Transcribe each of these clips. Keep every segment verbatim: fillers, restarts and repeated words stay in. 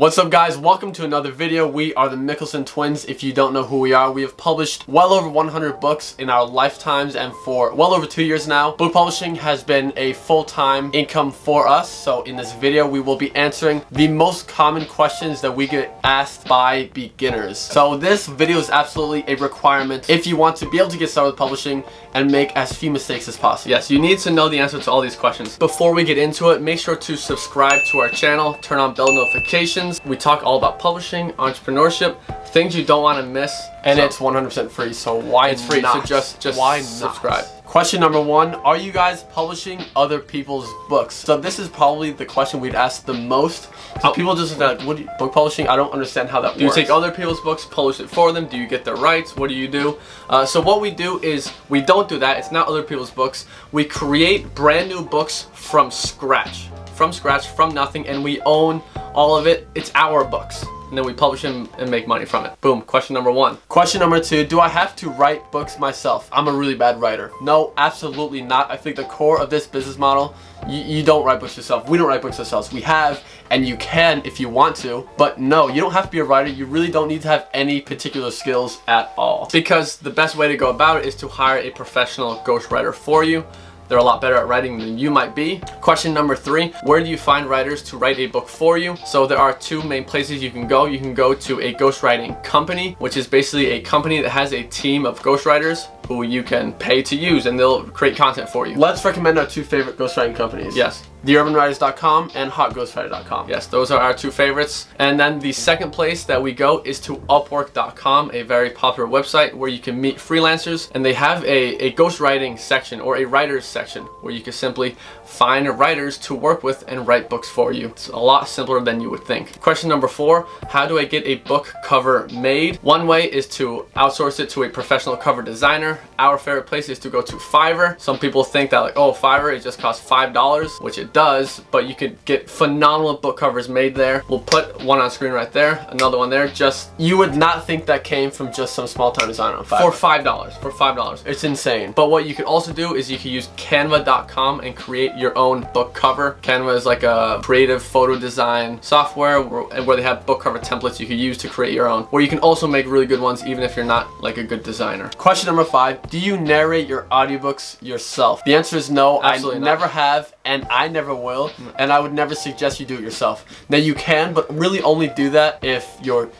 What's up, guys? Welcome to another video. We are the Mikkelsen twins. If you don't know who we are, we have published well over one hundred books in our lifetimes, and for well over two years now, book publishing has been a full-time income for us. So in this video, we will be answering the most common questions that we get asked by beginners. So this video is absolutely a requirement if you want to be able to get started with publishing and make as few mistakes as possible. Yes, you need to know the answer to all these questions. Before we get into it, make sure to subscribe to our channel, turn on bell notifications. We talk all about publishing, entrepreneurship, things you don't want to miss, and so it's one hundred percent free. So why it's free? Not? So just just why subscribe. Not? Question number one: are you guys publishing other people's books? So this is probably the question we'd ask the most. So people just like, what do you, book publishing? I don't understand how that works. Do you take other people's books, publish it for them? Do you get their rights? What do you do? Uh, so what we do is we don't do that. It's not other people's books. We create brand new books from scratch, from scratch, from nothing, and we own all of it. It's our books, and then we publish them and make money from it. Boom. Question number one. Question number two, do I have to write books myself? I'm a really bad writer. No, absolutely not. I think the core of this business model, you, you don't write books yourself. We don't write books ourselves. We have, and you can if you want to, but no, you don't have to be a writer. You really don't need to have any particular skills at all, because the best way to go about it is to hire a professional ghostwriter for you. They're a lot better at writing than you might be. Question number three, where do you find writers to write a book for you? So there are two main places you can go. You can go to a ghostwriting company, which is basically a company that has a team of ghostwriters who you can pay to use, and they'll create content for you. Let's recommend our two favorite ghostwriting companies. Yes. the urban writers dot com and hot ghost writer dot com. Yes, those are our two favorites. And then the second place that we go is to upwork dot com, a very popular website where you can meet freelancers, and they have a, a ghostwriting section or a writers section where you can simply find writers to work with and write books for you. It's a lot simpler than you would think. Question number four, how do I get a book cover made? One way is to outsource it to a professional cover designer. Our favorite place is to go to Fiverr. Some people think that, like, oh, Fiverr, it just costs five dollars, which it does, but you could get phenomenal book covers made there. We'll put one on screen right there, another one there. Just, you would not think that came from just some small time designer on Fiverr. For five dollars, for five dollars. It's insane. But what you could also do is you could use canva dot com and create your own book cover. Canva is like a creative photo design software where they have book cover templates you could use to create your own, where you can also make really good ones even if you're not like a good designer. Question number five, do you narrate your audiobooks yourself? The answer is no, absolutely not. I never have, and I never will, and I would never suggest you do it yourself. Now you can, but really only do that if you're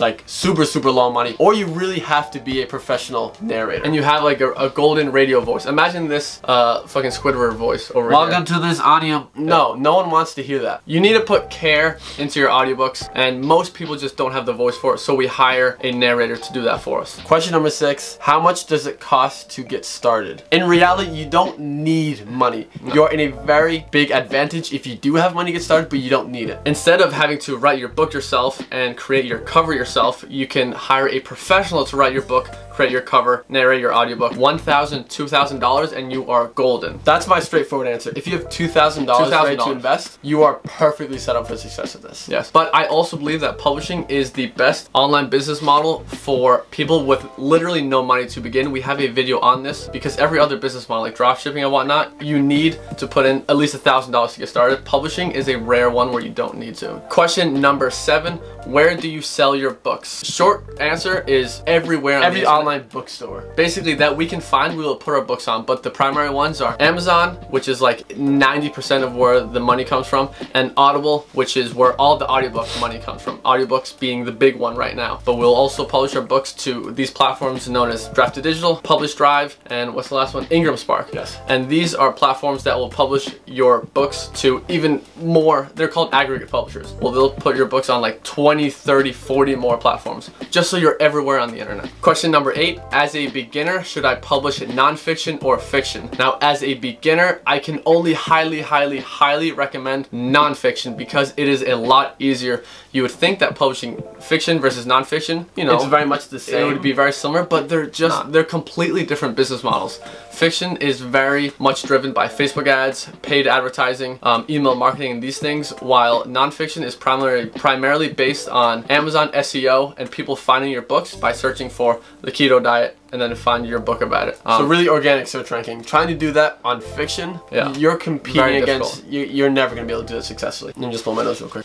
like super super low on money, or you really have to be a professional narrator and you have like a, a golden radio voice. Imagine this uh, fucking Squidward voice over here. Welcome to this audio. No, no one wants to hear that. You need to put care into your audiobooks, and most people just don't have the voice for it, so we hire a narrator to do that for us. Question number six, how much does it cost to get started? In reality, you don't need money. No. You're in a very big advantage if you do have money to get started, but you don't need it. Instead of having to write your book yourself and create your cover yourself, you can hire a professional to write your book, create your cover, narrate your audiobook. one thousand dollars, two thousand dollars, and you are golden. That's my straightforward answer. If you have two thousand dollars ready to invest, you are perfectly set up for success with this. Yes. But I also believe that publishing is the best online business model for people with literally no money to begin. We have a video on this, because every other business model like dropshipping and whatnot, you need to put in at least one thousand dollars to get started. Publishing is a rare one where you don't need to. Question number seven, where do you sell your books? Short answer is everywhere on the internet. Online bookstore basically that we can find, we will put our books on, but the primary ones are Amazon, which is like ninety percent of where the money comes from, and Audible, which is where all the audiobook money comes from, audiobooks being the big one right now. But we'll also publish our books to these platforms known as Draft two Digital, PublishDrive, and what's the last one? IngramSpark. Yes. And these are platforms that will publish your books to even more. They're called aggregate publishers. Well, they'll put your books on like twenty, thirty, forty more platforms, just so you're everywhere on the internet. Question number eight, as a beginner, should I publish nonfiction or fiction? Now, as a beginner, I can only highly, highly, highly recommend nonfiction, because it is a lot easier. You would think that publishing fiction versus nonfiction, you know, it's very much the same. It would be very similar, but they're just Not. they're completely different business models. Fiction is very much driven by Facebook ads, paid advertising, um, email marketing, and these things, while nonfiction is primarily primarily based on Amazon S E O and people finding your books by searching for the key keto diet and then find your book about it. Um, so really organic search ranking. Trying to do that on fiction, yeah, you're competing against, you, you're never going to be able to do it successfully. Let me just blow my nose real quick.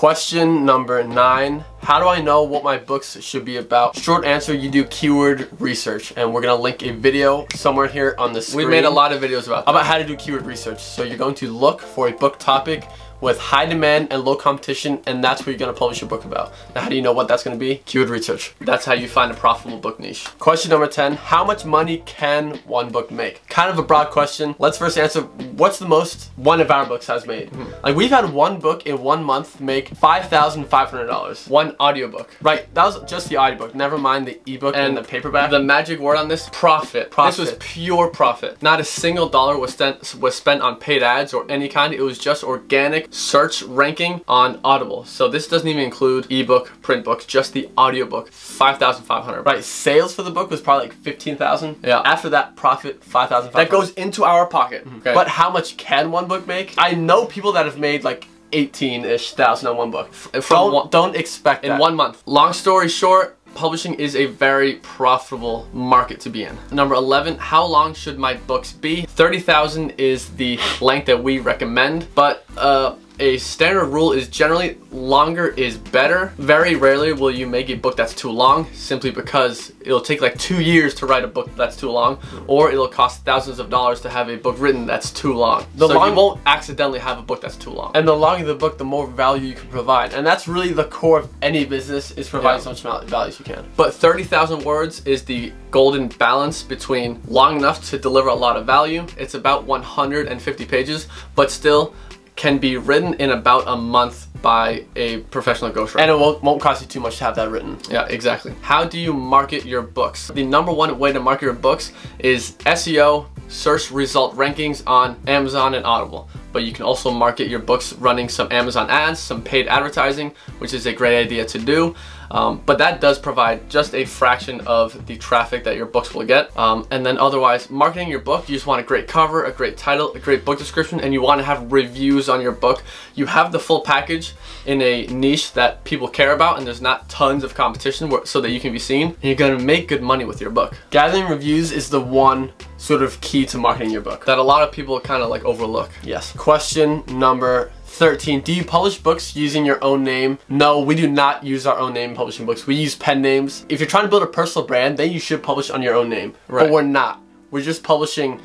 Question number nine, how do I know what my books should be about? Short answer, you do keyword research, and we're gonna link a video somewhere here on the screen. We made a lot of videos about that, about how to do keyword research. So you're going to look for a book topic with high demand and low competition, and that's what you're gonna publish your book about. Now, how do you know what that's gonna be? Keyword research. That's how you find a profitable book niche. Question number ten, how much money can one book make? Kind of a broad question. Let's first answer, what's the most one of our books has made? Mm-hmm. Like, we've had one book in one month make five thousand five hundred dollars, one audiobook. Right, that was just the audiobook, never mind the ebook and, and the paperback. The magic word on this, profit. Profit. This was pure profit. Not a single dollar was spent, was spent on paid ads or any kind. It was just organic search ranking on Audible. So this doesn't even include ebook, print books, just the audiobook. five thousand five hundred dollars. Right, sales for the book was probably like fifteen thousand dollars. Yeah. After that, profit five thousand five hundred dollars. That goes into our pocket. Okay. But how much can one book make? I know people that have made like eighteen-ish thousand on one book. From don't, one, don't expect in that. One month. Long story short, publishing is a very profitable market to be in. Number eleven, how long should my books be? thirty thousand is the length that we recommend, but uh, a standard rule is generally longer is better. Very rarely will you make a book that's too long, simply because it'll take like two years to write a book that's too long, or it'll cost thousands of dollars to have a book written that's too long. The so long you won't accidentally have a book that's too long. And the longer the book, the more value you can provide. And that's really the core of any business, is providing yeah. so much value as you can. But thirty thousand words is the golden balance between long enough to deliver a lot of value. It's about one hundred fifty pages, but still can be written in about a month by a professional ghostwriter. And it won't, won't cost you too much to have that written. Yeah, exactly. How do you market your books? The number one way to market your books is S E O, search result rankings on Amazon and Audible. But you can also market your books running some Amazon ads, some paid advertising, which is a great idea to do. Um, but that does provide just a fraction of the traffic that your books will get. Um, and then otherwise, marketing your book, you just want a great cover, a great title, a great book description, and you want to have reviews on your book. You have the full package in a niche that people care about and there's not tons of competition, so that you can be seen, and you're going to make good money with your book. Gathering reviews is the one sort of key to marketing your book that a lot of people kind of like overlook. Yes. Question number thirteen, do you publish books using your own name? No, we do not use our own name publishing books. We use pen names. If you're trying to build a personal brand, then you should publish on your own name. Right. But we're not. We're just publishing,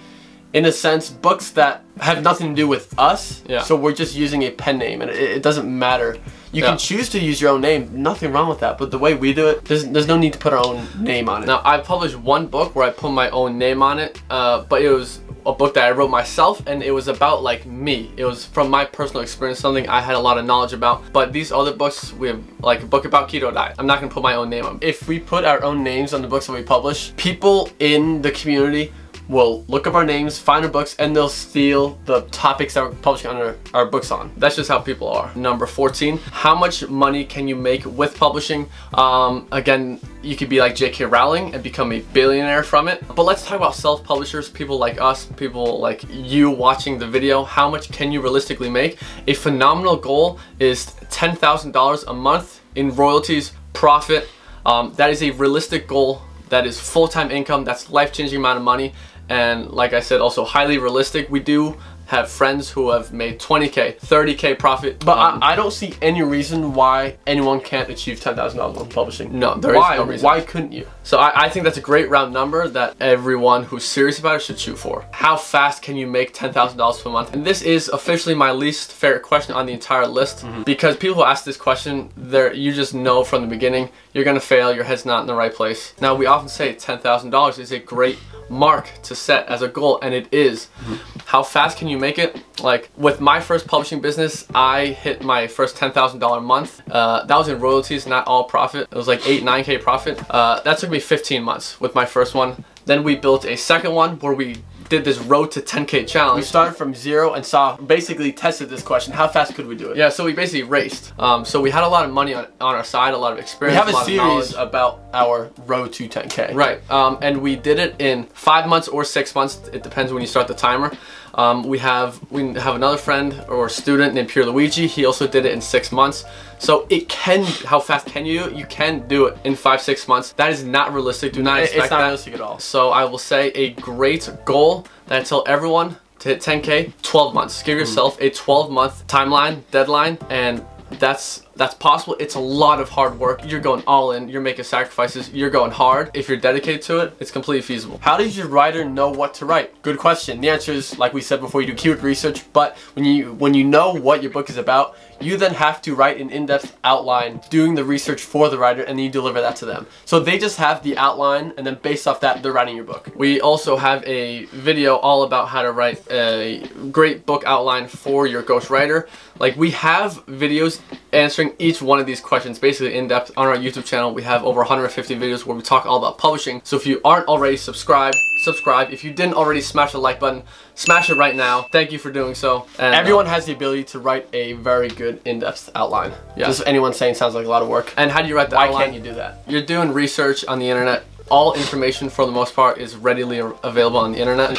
in a sense, books that have nothing to do with us. Yeah. So we're just using a pen name, and it, it doesn't matter. You yeah. can choose to use your own name, nothing wrong with that, but the way we do it, there's, there's no need to put our own name on it. Now, I published one book where I put my own name on it, uh, but it was a book that I wrote myself, and it was about like me. It was from my personal experience, something I had a lot of knowledge about. But these other books, we have like a book about keto diet. I'm not gonna put my own name on. If we put our own names on the books that we publish, people in the community we'll look up our names, find our books, and they'll steal the topics that we're publishing under our books on. That's just how people are. Number fourteen, how much money can you make with publishing? Um, again, you could be like J K Rowling and become a billionaire from it. But let's talk about self-publishers, people like us, people like you watching the video. How much can you realistically make? A phenomenal goal is ten thousand dollars a month in royalties, profit. Um, that is a realistic goal. That is full-time income. That's life-changing amount of money. And like I said, also highly realistic. We do have friends who have made twenty K, thirty K profit. But um, I, I don't see any reason why anyone can't achieve ten thousand dollars in publishing. No, there why? is no reason. Why couldn't you? So I, I think that's a great round number that everyone who's serious about it should shoot for. How fast can you make ten thousand dollars per month? And this is officially my least favorite question on the entire list, mm-hmm. because people who ask this question, they're, you just know from the beginning, you're gonna fail, your head's not in the right place. Now, we often say ten thousand dollars is a great mark to set as a goal, and it is. Mm-hmm. How fast can you make it? Like with my first publishing business, I hit my first ten thousand dollars a month. Uh, that was in royalties, not all profit. It was like eight, nine K profit. Uh, that took me fifteen months with my first one. Then we built a second one where we did this road to ten K challenge. We started from zero and saw, basically tested this question, how fast could we do it? Yeah, so we basically raced. Um, so we had a lot of money on, on our side, a lot of experience, we have a, a series about our road to ten K. Right, um, and we did it in five months or six months. It depends when you start the timer. Um, we have we have another friend or student named Pierluigi. He also did it in six months. So it can, how fast can you do it? You can do it in five, six months. That is not realistic. Do not expect that. It's not realistic at all. So I will say a great goal that I tell everyone to hit ten K, twelve months. Give yourself a twelve month timeline, deadline, and that's that's possible. It's a lot of hard work. You're going all in, you're making sacrifices, you're going hard. If you're dedicated to it, it's completely feasible. How does your writer know what to write? Good question. The answer is, like we said before, you do keyword research, but when you when you know what your book is about, you then have to write an in-depth outline, doing the research for the writer, and then you deliver that to them. So they just have the outline, and then based off that, they're writing your book. We also have a video all about how to write a great book outline for your ghostwriter. Like, we have videos answering each one of these questions basically in depth on our YouTube channel. We have over one hundred fifty videos where we talk all about publishing. So if you aren't already subscribed, subscribe. If you didn't already, smash the like button, smash it right now. Thank you for doing so. And everyone um, has the ability to write a very good in-depth outline. Yeah. Just anyone saying sounds like a lot of work. And how do you write the outline? Why can't you do that? You're doing research on the internet. All information for the most part is readily available on the internet.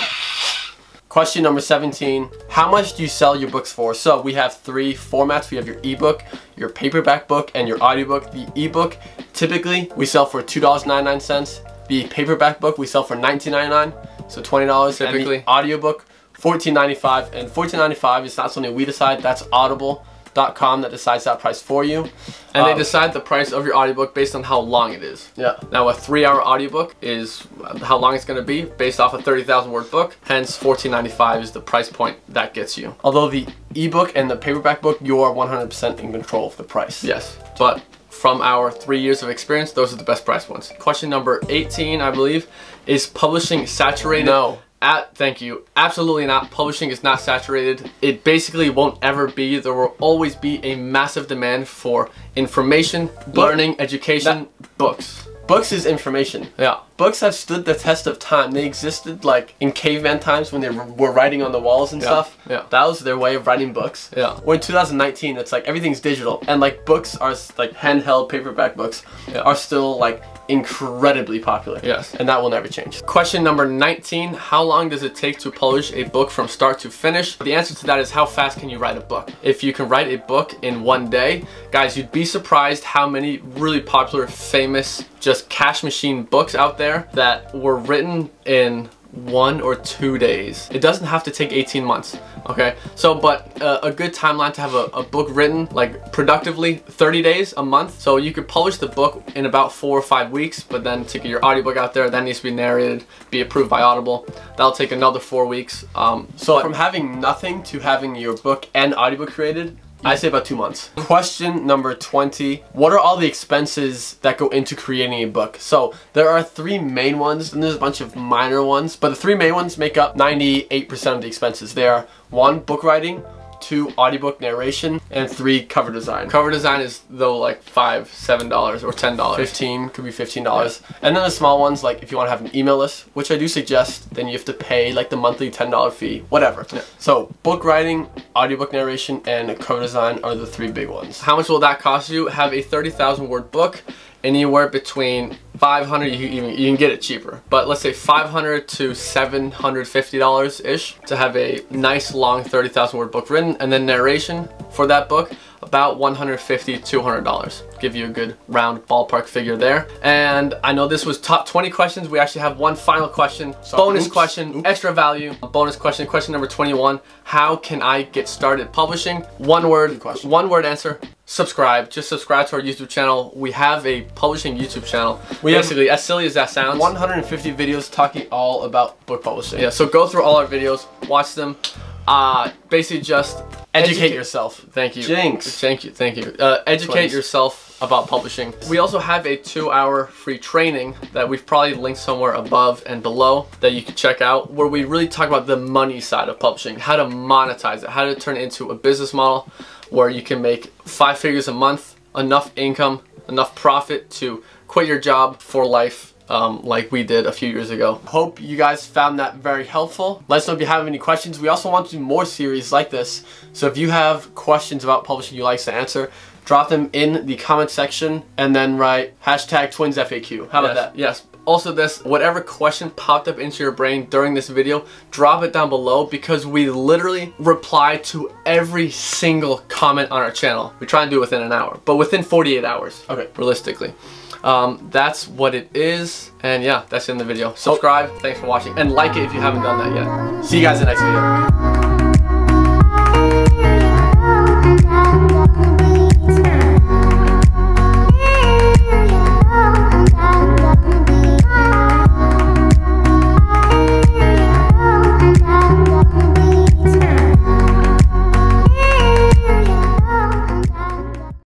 Question number seventeen, how much do you sell your books for? So we have three formats. We have your ebook, your paperback book, and your audiobook. The ebook, typically we sell for two ninety-nine. The paperback book, we sell for nineteen ninety-nine, so twenty dollars typically. And the audiobook, fourteen ninety-five. And fourteen ninety-five is not something we decide, that's audible dot com that decides that price for you. And um, they decide the price of your audiobook based on how long it is. Yeah. Now a three hour audiobook is how long it's going to be based off a thirty thousand word book, hence fourteen ninety-five is the price point that gets you. Although the ebook and the paperback book, you are one hundred percent in control of the price. Yes. But from our three years of experience, those are the best price ones. Question number eighteen, I believe, is publishing saturated? No. At, thank you. Absolutely not. Publishing is not saturated. It basically won't ever be. There will always be a massive demand for information, but learning, education, that, books. Books is information. Yeah. Books have stood the test of time. They existed like in caveman times when they were writing on the walls and yeah. stuff. Yeah. That was their way of writing books. Yeah. We're in two thousand nineteen. It's like everything's digital, and like books are like handheld paperback books yeah. are still like incredibly popular. Yes. And that will never change. Question number nineteen, how long does it take to publish a book from start to finish? The answer to that is, how fast can you write a book? If you can write a book in one day, guys, you'd be surprised how many really popular, famous, just cash machine books out there that were written in one or two days. It doesn't have to take eighteen months, okay? So, but uh, a good timeline to have a, a book written, like productively, thirty days, a month. So you could publish the book in about four or five weeks, but then to get your audiobook out there, that needs to be narrated, be approved by Audible. That'll take another four weeks. Um, so from having nothing to having your book and audiobook created, I say about two months. Question number twenty, what are all the expenses that go into creating a book? So there are three main ones, and there's a bunch of minor ones, but the three main ones make up ninety-eight percent of the expenses. They are one, book writing, two, audiobook narration, and three, cover design. Cover design is though like five, seven dollars or ten dollars. Fifteen could be fifteen dollars. Yeah. And then the small ones, like if you want to have an email list, which I do suggest, then you have to pay like the monthly ten dollar fee, whatever. Yeah. So book writing, audiobook narration, and cover design are the three big ones. How much will that cost you? Have a thirty thousand word book, anywhere between five hundred, you even you can get it cheaper, but let's say five hundred to seven hundred fifty dollars ish to have a nice long thirty thousand word book written, and then narration for that book about one hundred fifty to two hundred dollars. Give you a good round ballpark figure there. And I know this was top twenty questions. We actually have one final question, so, bonus oops, question, oops. extra value, a bonus question, question number twenty-one. How can I get started publishing? One word, one word answer, subscribe. Just subscribe to our YouTube channel. We have a publishing YouTube channel. We Basically, as silly as that sounds. one hundred fifty videos talking all about book publishing. Yeah, so go through all our videos, watch them. Uh, basically just educate, educate yourself. Thank you. Jinx. Thank you, thank you. Uh, educate Twins. yourself about publishing. We also have a two hour free training that we've probably linked somewhere above and below that you can check out, where we really talk about the money side of publishing, how to monetize it, how to turn it into a business model where you can make five figures a month, enough income, enough profit to quit your job for life, um, like we did a few years ago. Hope you guys found that very helpful. Let us know if you have any questions. We also want to do more series like this. So if you have questions about publishing you like to answer, drop them in the comment section and then write hashtag twins F A Q. How about yes. that? Yes. Also this, whatever question popped up into your brain during this video, drop it down below, because we literally reply to every single comment on our channel. We try and do it within an hour, but within forty-eight hours, okay, realistically. Um, that's what it is, and yeah, that's in the video. Subscribe, oh. thanks for watching, and like it if you haven't done that yet. See you guys in the next video.